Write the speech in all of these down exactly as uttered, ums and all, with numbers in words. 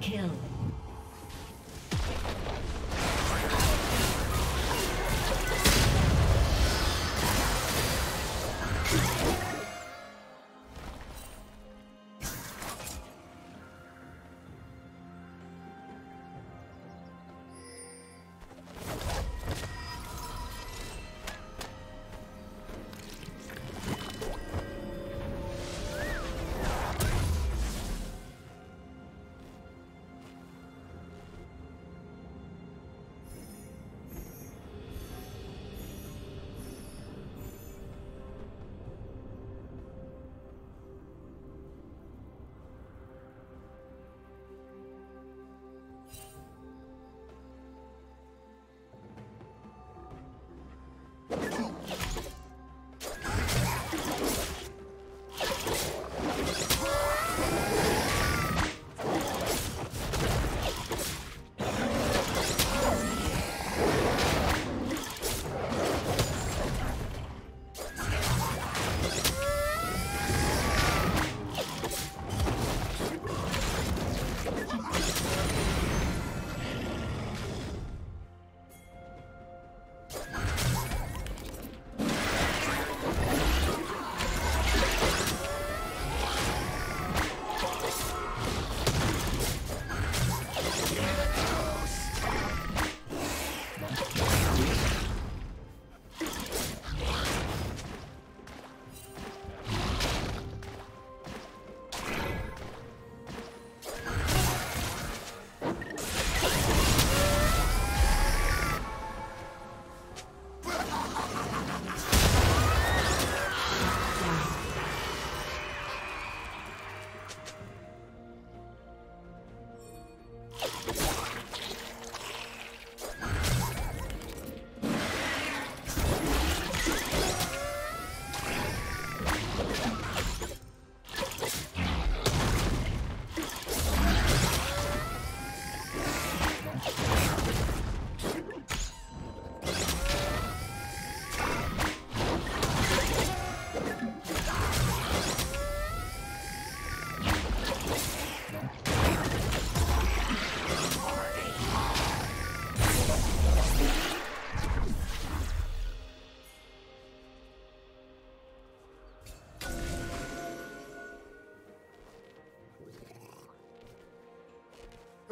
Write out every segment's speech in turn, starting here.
Kill.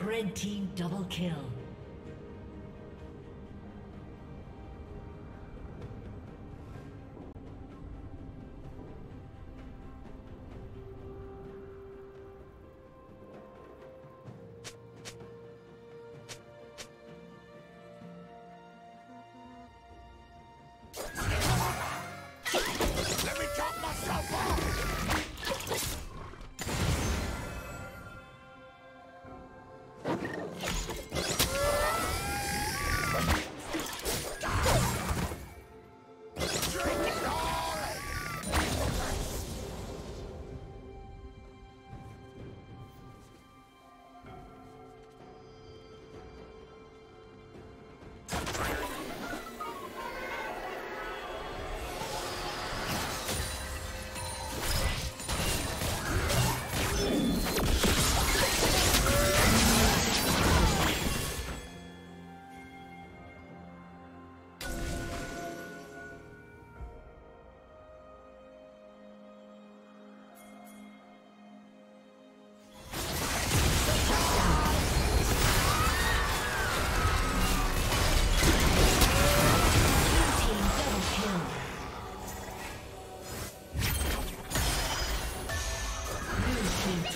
Red team double kill.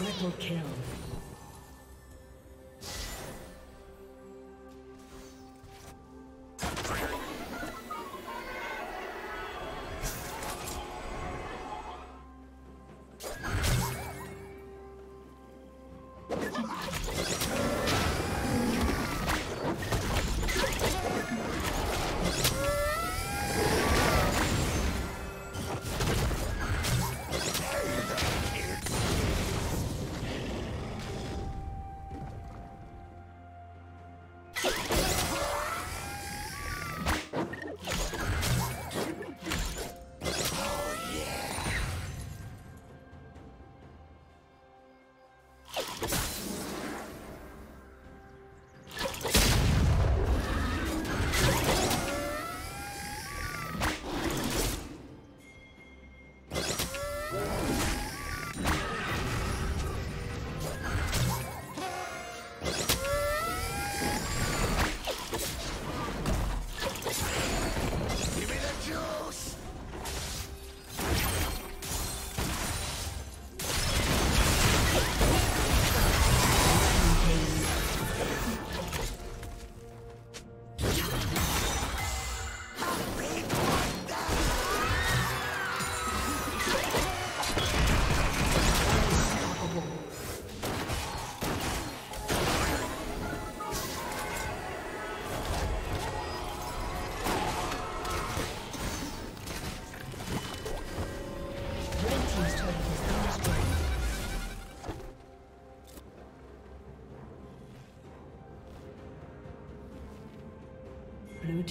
Triple kill. Blue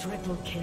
Triple kill.